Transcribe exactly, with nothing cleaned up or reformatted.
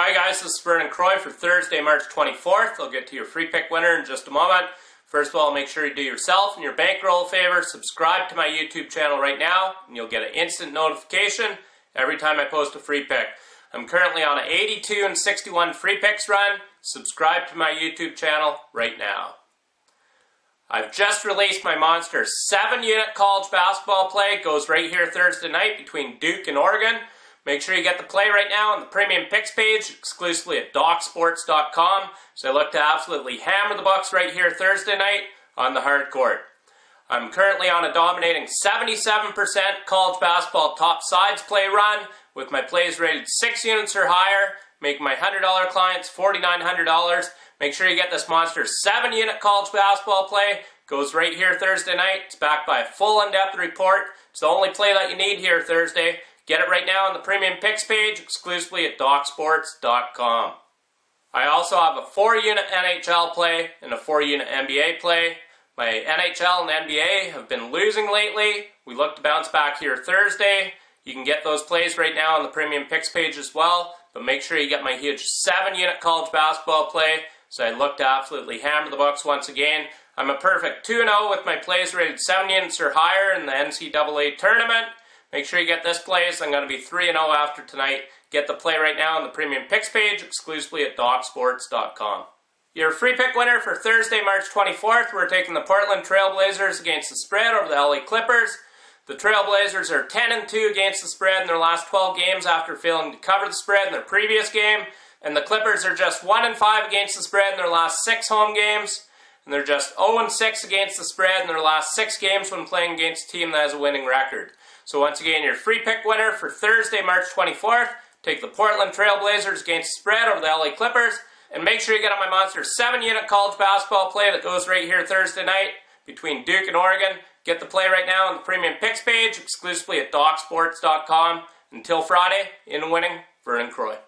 Hi guys, this is Vernon Croy for Thursday, March twenty-fourth. I'll get to your free pick winner in just a moment. First of all, make sure you do yourself and your bankroll a favor. Subscribe to my YouTube channel right now, and you'll get an instant notification every time I post a free pick. I'm currently on an eighty-two and sixty-one free picks run. Subscribe to my YouTube channel right now. I've just released my monster seven unit college basketball play. It goes right here Thursday night between Duke and Oregon. Make sure you get the play right now on the Premium Picks page, exclusively at Doc Sports dot com. So I look to absolutely hammer the Bucks right here Thursday night on the hard court. I'm currently on a dominating seventy-seven percent college basketball top sides play run with my plays rated six units or higher, making my one hundred dollar clients forty-nine hundred dollars. Make sure you get this monster seven unit college basketball play. Goes right here Thursday night. It's backed by a full in-depth report. It's the only play that you need here Thursday. Get it right now on the Premium Picks page, exclusively at Doc Sports dot com. I also have a four unit N H L play and a four unit N B A play. My N H L and N B A have been losing lately. We look to bounce back here Thursday. You can get those plays right now on the Premium Picks page as well, but make sure you get my huge seven unit college basketball play, so I look to absolutely hammer the Bucks once again. I'm a perfect two and oh with my plays rated seven units or higher in the N C double A tournament. Make sure you get this play, so I'm going to be three and oh after tonight. Get the play right now on the Premium Picks page, exclusively at Doc Sports dot com. Your free pick winner for Thursday, March twenty-fourth, we're taking the Portland Trail Blazers against the spread over the L A Clippers. The Trail Blazers are ten and two against the spread in their last twelve games after failing to cover the spread in their previous game. And the Clippers are just one and five against the spread in their last six home games. And they're just oh and six against the spread in their last six games when playing against a team that has a winning record. So once again, your free pick winner for Thursday, March twenty-fourth. Take the Portland Trail Blazers against the spread over the L A Clippers. And make sure you get on my monster seven unit college basketball play that goes right here Thursday night between Duke and Oregon. Get the play right now on the Premium Picks page, exclusively at Doc Sports dot com. Until Friday, in winning, Vernon Croy.